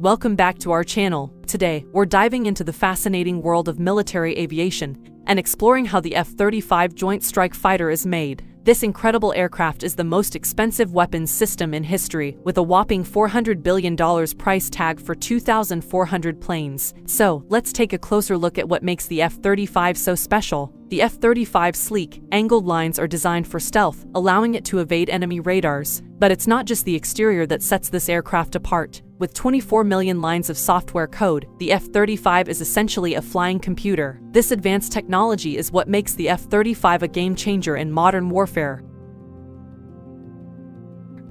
Welcome back to our channel. Today, we're diving into the fascinating world of military aviation and exploring how the F-35 Joint Strike Fighter is made. This incredible aircraft is the most expensive weapons system in history, with a whopping $400 billion price tag for 2,400 planes. So, let's take a closer look at what makes the F-35 so special. The F-35's sleek, angled lines are designed for stealth, allowing it to evade enemy radars. But it's not just the exterior that sets this aircraft apart. With 24 million lines of software code, the F-35 is essentially a flying computer. This advanced technology is what makes the F-35 a game-changer in modern warfare.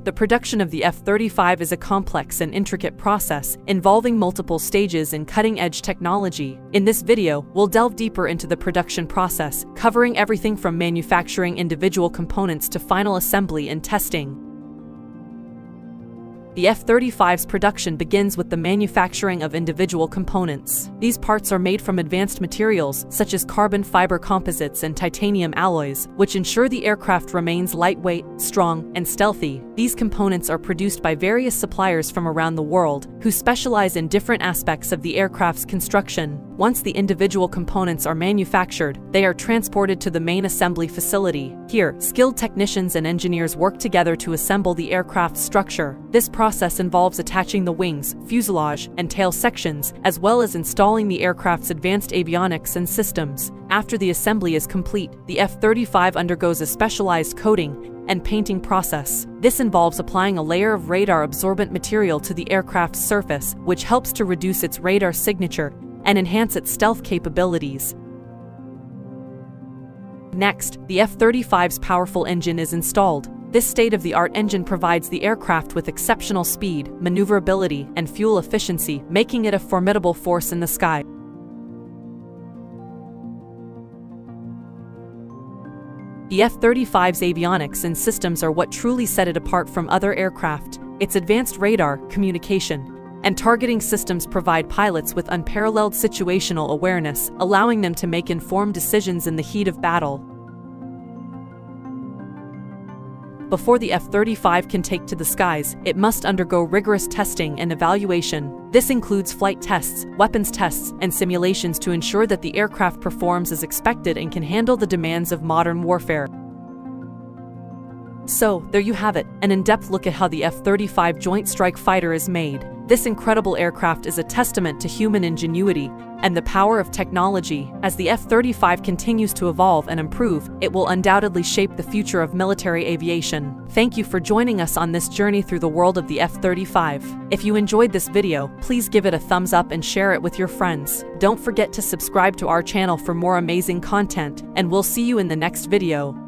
The production of the F-35 is a complex and intricate process, involving multiple stages and cutting-edge technology. In this video, we'll delve deeper into the production process, covering everything from manufacturing individual components to final assembly and testing. The F-35's production begins with the manufacturing of individual components. These parts are made from advanced materials, such as carbon fiber composites and titanium alloys, which ensure the aircraft remains lightweight, strong, and stealthy. These components are produced by various suppliers from around the world, who specialize in different aspects of the aircraft's construction. Once the individual components are manufactured, they are transported to the main assembly facility. Here, skilled technicians and engineers work together to assemble the aircraft's structure. This process involves attaching the wings, fuselage, and tail sections, as well as installing the aircraft's advanced avionics and systems. After the assembly is complete, the F-35 undergoes a specialized coating and painting process. This involves applying a layer of radar-absorbent material to the aircraft's surface, which helps to reduce its radar signature and enhance its stealth capabilities. Next, the F-35's powerful engine is installed. This state-of-the-art engine provides the aircraft with exceptional speed, maneuverability, and fuel efficiency, making it a formidable force in the sky. The F-35's avionics and systems are what truly set it apart from other aircraft. Its advanced radar, communication, and targeting systems provide pilots with unparalleled situational awareness, allowing them to make informed decisions in the heat of battle. Before the F-35 can take to the skies, it must undergo rigorous testing and evaluation. This includes flight tests, weapons tests, and simulations to ensure that the aircraft performs as expected and can handle the demands of modern warfare. So, there you have it, an in-depth look at how the F-35 Joint Strike Fighter is made. This incredible aircraft is a testament to human ingenuity and the power of technology. As the F-35 continues to evolve and improve, it will undoubtedly shape the future of military aviation. Thank you for joining us on this journey through the world of the F-35. If you enjoyed this video, please give it a thumbs up and share it with your friends. Don't forget to subscribe to our channel for more amazing content, and we'll see you in the next video.